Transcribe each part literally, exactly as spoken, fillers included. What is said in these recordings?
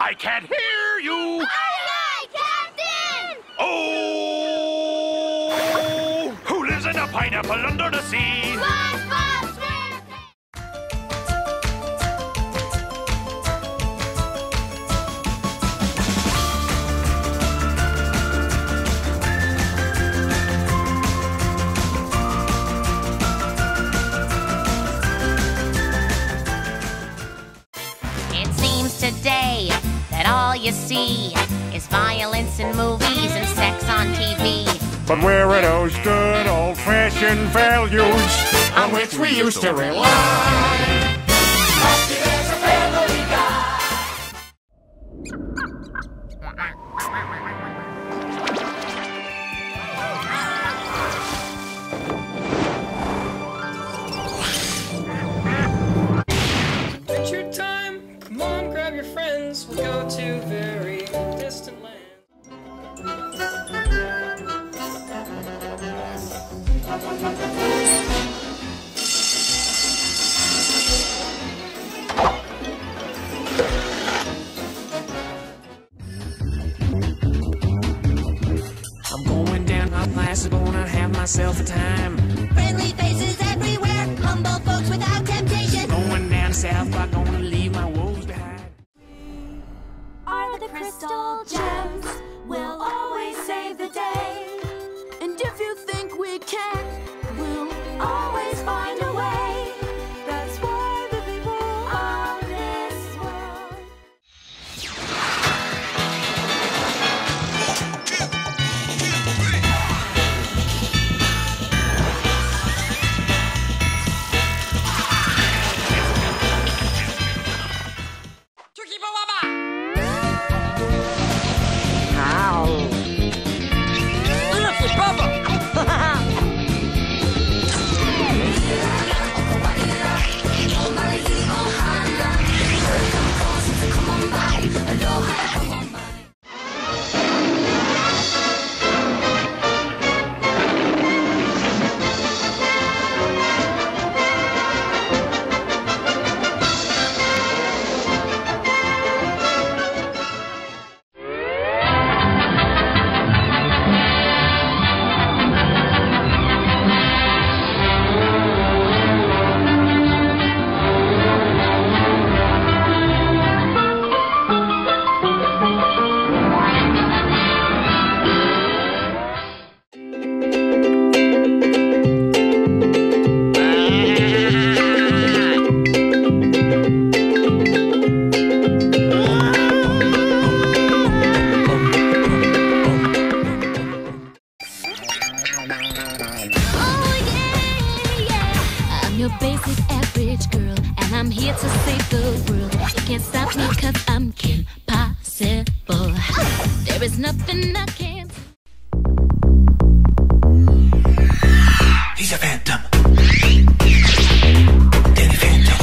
I can't hear you! Aye, aye, Captain! Oh! Who lives in a pineapple under the sea? SpongeBob Today, that all you see is violence in movies and sex on T V. But where are those good old-fashioned values on which we used to rely? Happy there's a family guy. Adventure time. Your friends will go to very distant lands. I'm going down on Lazlo, gonna have myself a time. Friendly faces everywhere, humble folks without temptation. Going down south, I'm gonna leave my woes behind. The crystal gems will always save the day. And if you think we can't, we'll always find a way. That's why the people of this world. Turkey Baba! He's a phantom. Danny Fenton.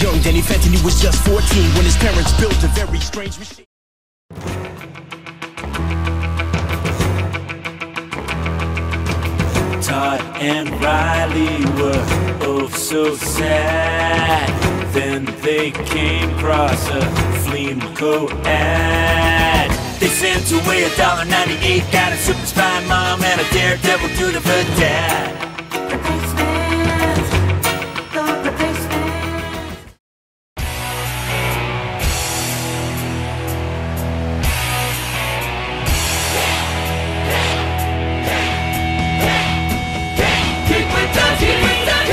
Young Danny Fenton, he was just fourteen when his parents built a very strange machine. Todd and Riley were both so sad. Then they came across a Fleemco ad. They sent away a dollar ninety-eight, got a super spy mom and a daredevil dude of a dad. Replacement, the replacement. Keep it done, keep it done, keep it done.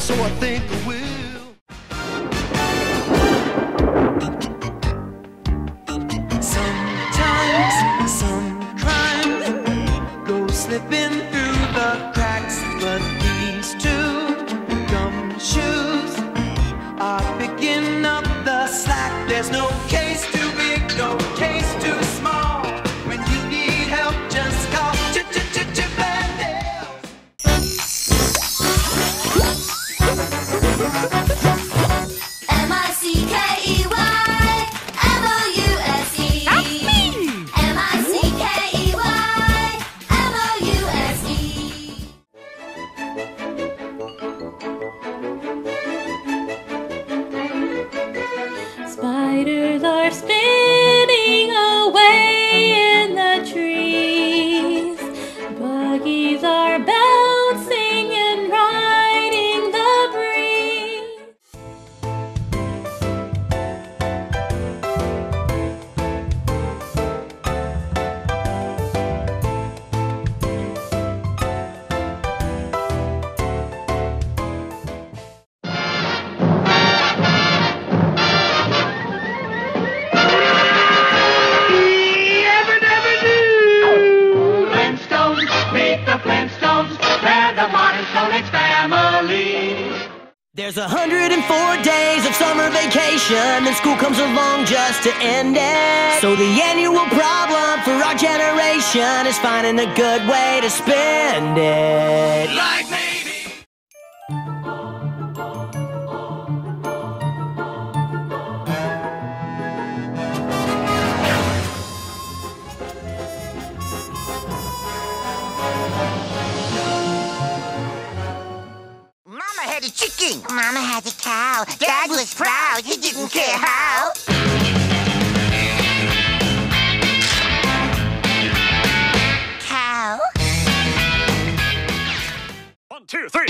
So I think I will. There's no case too big, no case too small. When you need help, just call Ch-Ch-Ch-Ch-Bandels. M I C K E Y M O U S E. That's me! M I C K E Y M O U S E. Spiders are spinning away in the trees. Buggies are bouncing and riding the breeze. There's one hundred four days of summer vacation, and school comes along just to end it. So the annual problem for our generation is finding a good way to spend it. Like maybe. Mama had a chicken. Mama had a cow. Dad, Dad was, was proud. He didn't care how. Cow. One, two, three.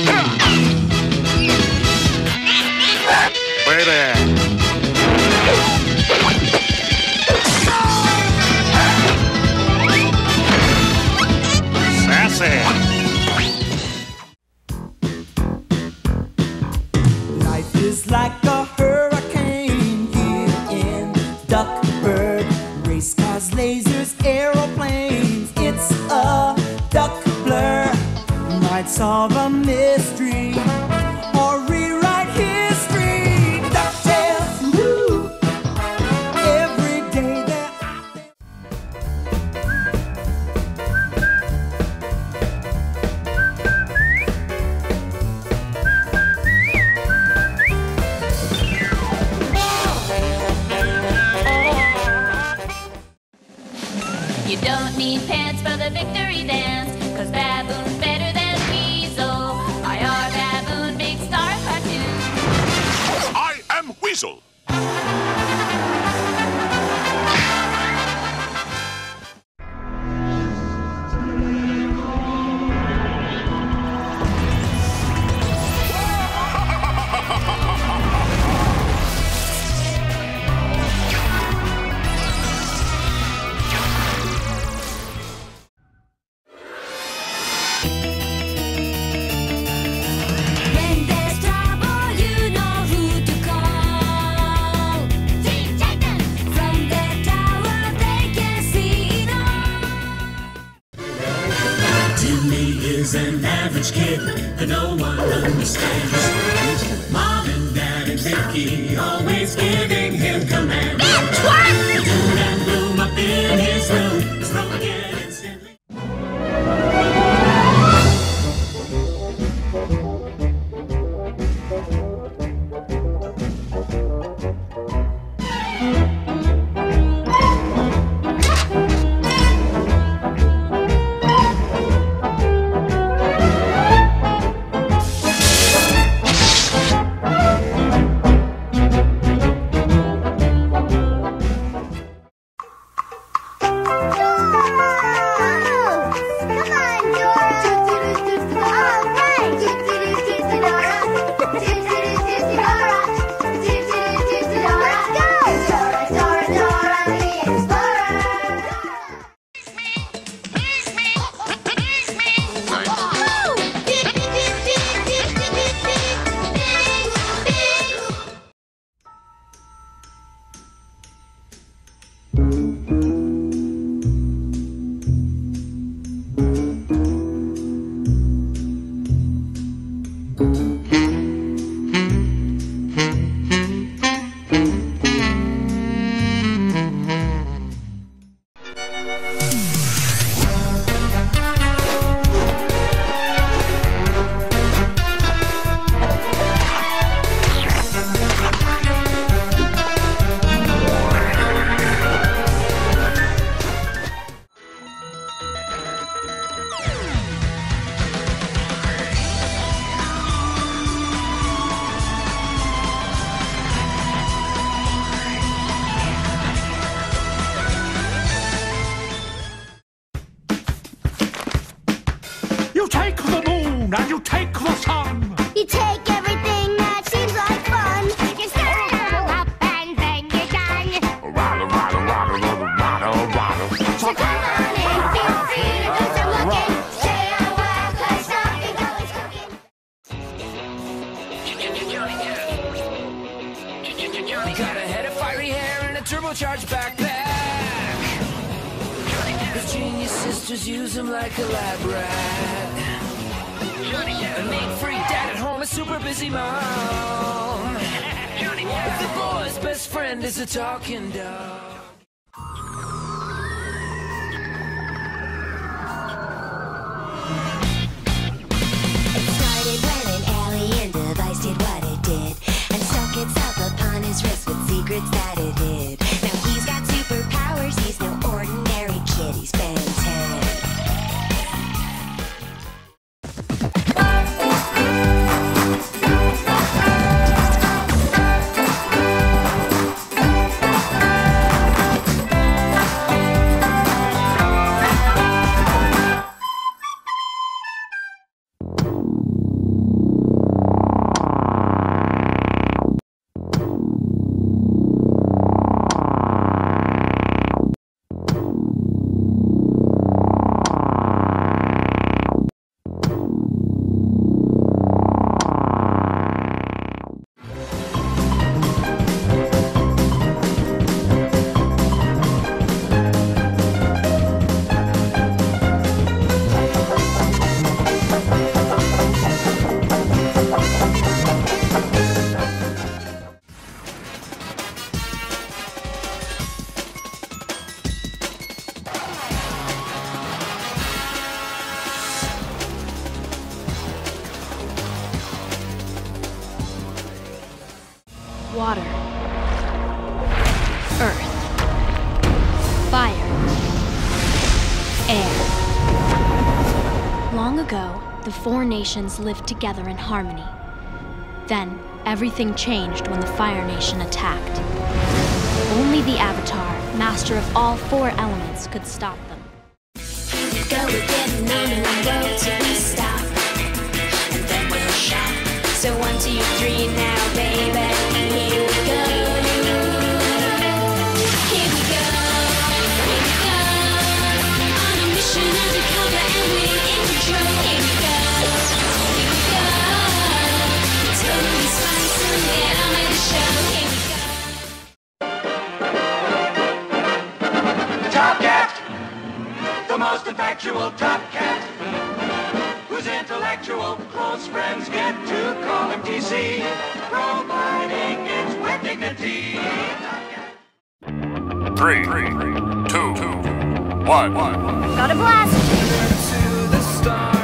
Wait there. Sassy. It's like a hurricane here in Duckburg. Race cars, lasers, aeroplanes. It's a duck blur. Might solve a mystery or rewrite history. DuckTales, woo! Every day that I think. You don't need pants for the victory dance, cause baboon's better than weasel. I are baboon, big star cartoon. I am weasel. When there's trouble, you know who to call. From the tower, they can see it all. Timmy is an average kid that no one understands. Mom and Dad and Mickey always giving him commands. That's what! The dude and bloom up in his room is wrong again instantly. you take the sun. You take everything that seems like fun. You start it all up and then you're done. Rattle, rattle, rattle, rattle, rattle, rattle. So come on in, feel free to do some looking. Stay on work, cause something's always cooking. Johnny, Johnny, Johnny got a head of fiery hair and a turbocharged backpack. His genius sisters use him like a lab rat. A mean freak dad at home, a super busy mom. The boy's best friend is a talking dog. It started when an alien device did what it did and stuck itself upon his wrist with secrets that it hid. Now he's got superpowers, he's no ordinary. He's fantastic. Water, earth, fire, air. Long ago, the four nations lived together in harmony. Then, everything changed when the Fire Nation attacked. Only the Avatar, master of all four elements, could stop them. Go again, on and on, go till we stop. And then we'll shop. So one, two, three now, baby. Top Cat, the most effectual Top Cat, whose intellectual close friends get to call him T C, providing its wet dignity. Three, two, one. Got a blast! To the stars.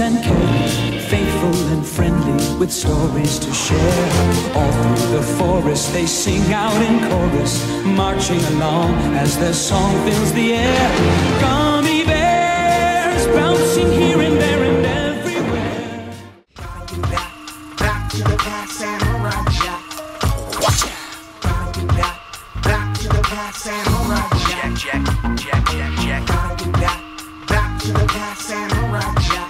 And caring, faithful and friendly, with stories to share. All through the forest they sing out in chorus, marching along as their song fills the air. Gummy bears bouncing here and there and everywhere. Gotta do that, back to the past and alright, yeah. Watch out. Gotta do that, back to the past and alright, yeah. Check, check, check, check. Gotta do that, back to the past and alright, yeah.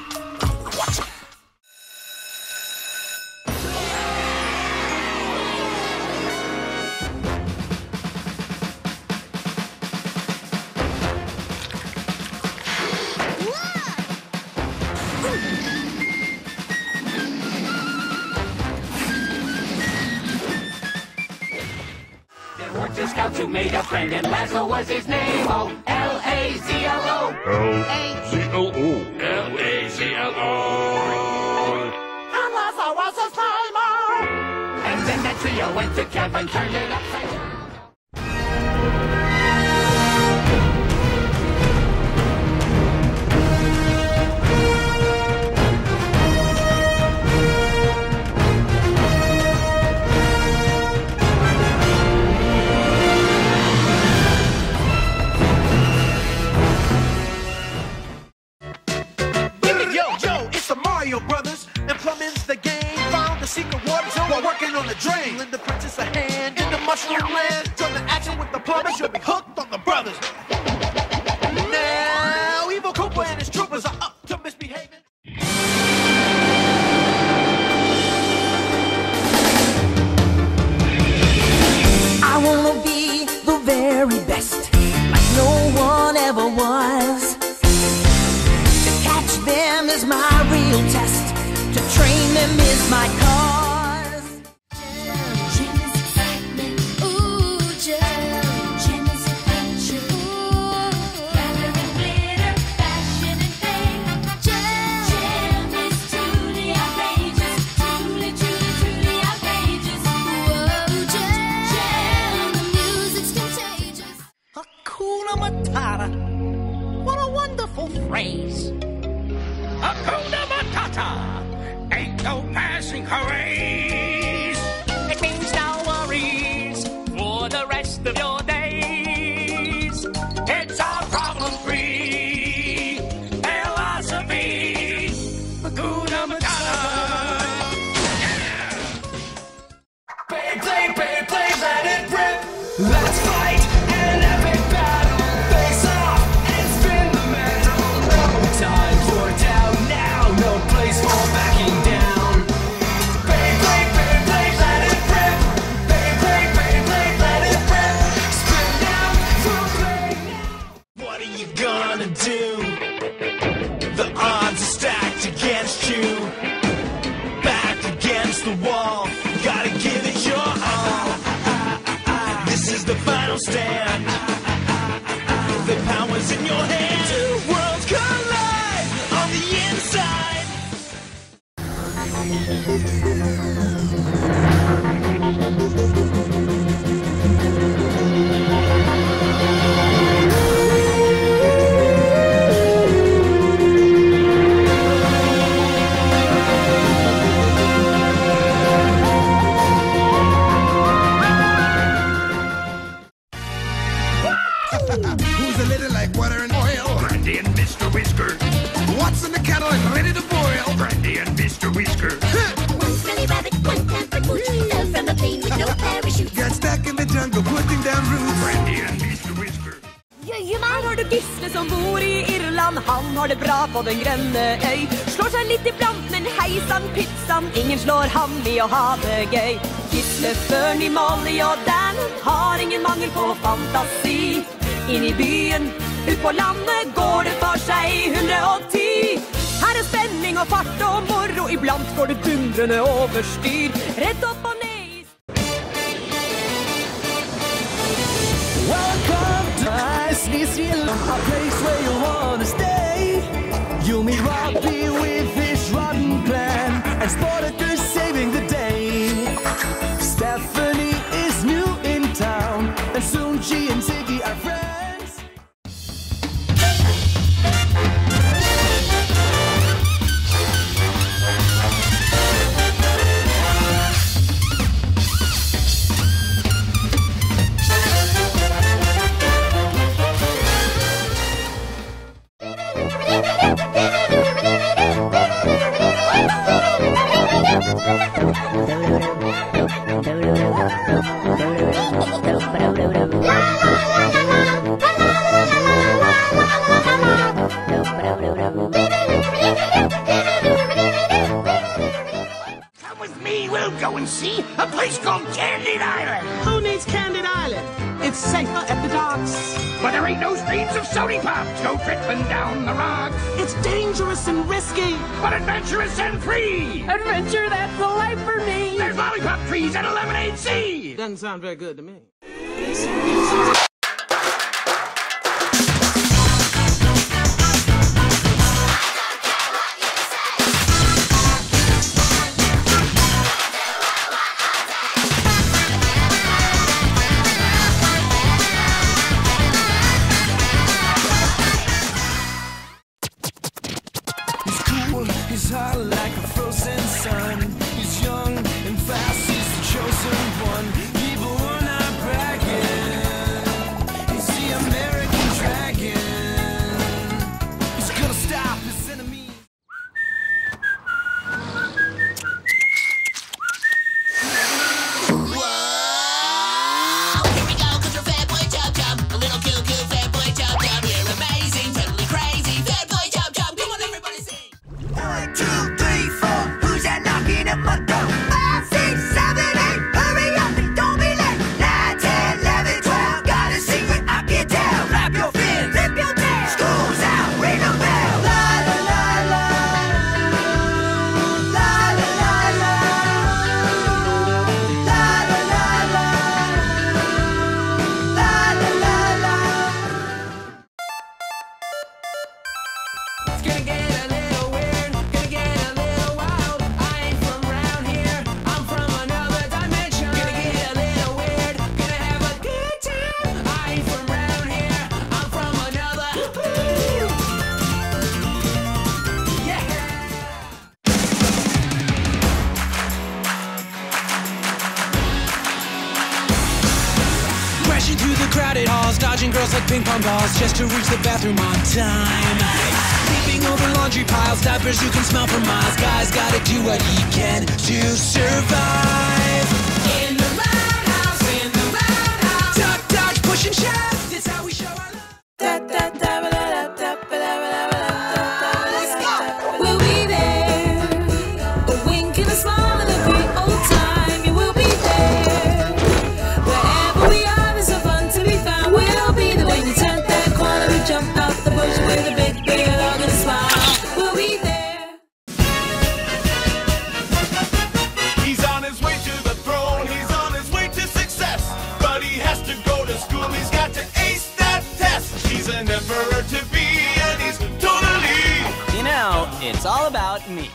Worked his scouts who made a friend, and Lazlo was his name. Oh, L A Z L O. L A Z L O. L A Z L O. And Lazlo was his name. And then that trio went to camp and turned it upside down. Drain, lend the princess a hand in the mushroom land. Join the action with the plumbers, you'll be hooked on the brothers. Now, evil Koopa and his troopers are up to misbehaving. I wanna be the very best, like no one ever was. To catch them is my real test, to train them is my cause. Phrase. Hakuna Matata, ain't no passing craze. It means no worries for the rest of your days. It's our problem-free philosophy. Hakuna Matata. Play, play, play, play, let it rip. Let's fight an epic battle. Face off and spin the metal. Time for down now, no place for backing down. Play, play, play, play, let it rip. Play, play, play, play, let it rip. Spin now, so play now. What are you gonna do? The odds are stacked against you. Back against the wall, you gotta give it your all. This is the final stand. The power's in your hand. Two worlds collide. Who's a little like water and oil? Brandy and Mister Whisker. What's in the kettle and ready to boil? Brandy and Mister Whisker. One smelly rabbit, one pampered mooch, fell from a plane with no parachute. Got stuck in the jungle, putting down roots. Brandy and Mister Whisker. Jajamän, har du Gisle som bor I Irland? Han har det bra på den grønne øy. Slår seg litt iblant, men heisan, pizzan, ingen slår ham I å ha det gøy. Gisle, Fernie, Molly og Dan har ingen mangel på fantasi. Inn I byen, ut på landet går det for seg hundre og ti. Her er spenning og fart og moro, iblant går det dundrende overstyr. Rett opp og ned I... Welcome to Iceland, a place where you wanna stay. You meet Robbie with his rotten plan, and Sportaker's saving the day. Stephanie is new in town, and soon she and Ziggy are friends. Come with me, we'll go and see a place called Candid Island. Who needs Candid Island? It's safer at the docks. But there ain't no streams of sody pops go trickling down the rocks. It's dangerous and risky, but adventurous and free. Adventure, that's the life for me. There's lollipop trees and a lemonade sea. Doesn't sound very good to me. Like ping pong balls, just to reach the bathroom on time. Leaping over laundry piles, diapers you can smell for miles. Guys gotta do what he can to survive. In the roundhouse, in the roundhouse. Duck, dodge, push and shove. It's how we show our love. Da, da, da, ba, da, da, ba, da, ba, da, da, da. Let's go. We'll be there. A wink and a smile and a great old time. You will be there. Wherever we are, there's a fun to be found. We'll you turn that corner, we jump out the bush with a big beer on a smile. We'll be there. He's on his way to the throne, he's on his way to success. But he has to go to school, he's got to ace that test. He's an emperor to be, and he's totally. You know, it's all about me.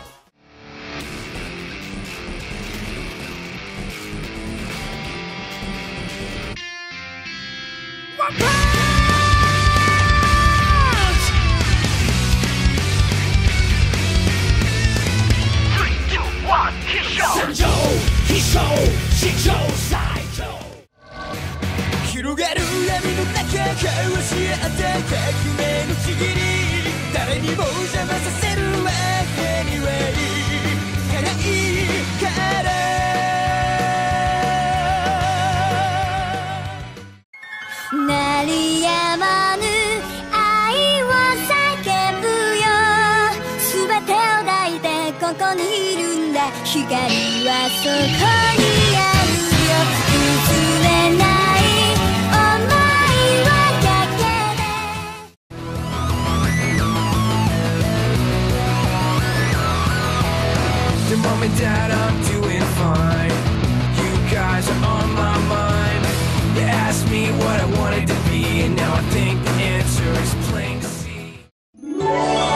Mom and Dad, I'm doing fine. You guys are on my mind. You asked me what I wanted to be, and now I think the answer is plain to see.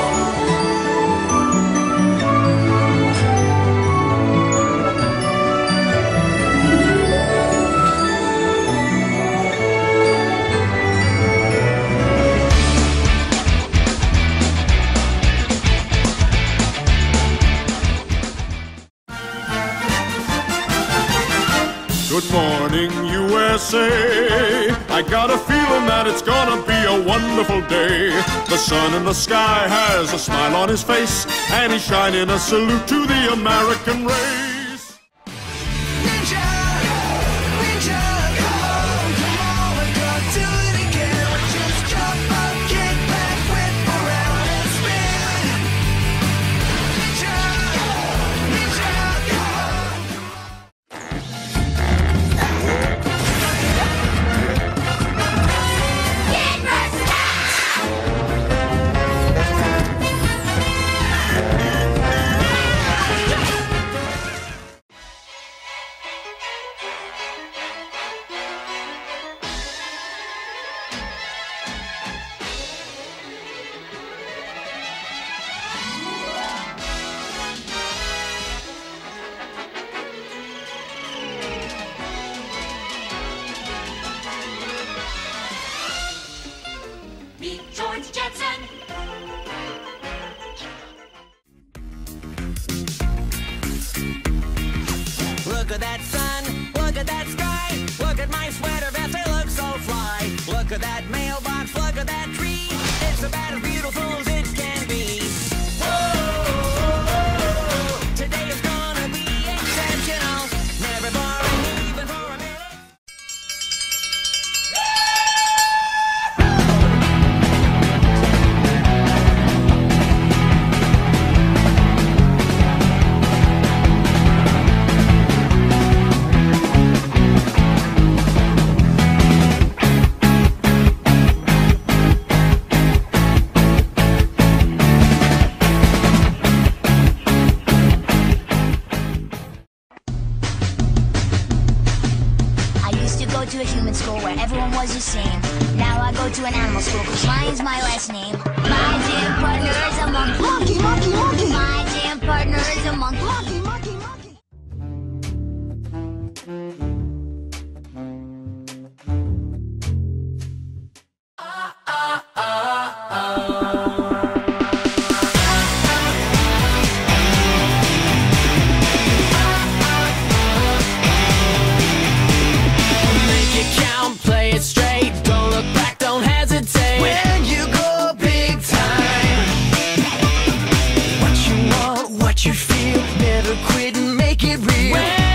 Good morning, U S A. I got a feeling that it's gonna be a wonderful day. The sun in the sky has a smile on his face, and he's shining a salute to the American race. that sun, look at that sky, look at my sweater vest, they look so fly. Look at that mailbox, look at that tree, it's about as beautiful as it can be. Whoa, today is gonna be exceptional, never boring even for a the same. Now I go to an animal school because lion's my last name. My jam partner is a monkey. Monkey, monkey, monkey. My jam partner is a monkey. Monkey, monkey, monkey. Ah, ah, ah, ah. It real.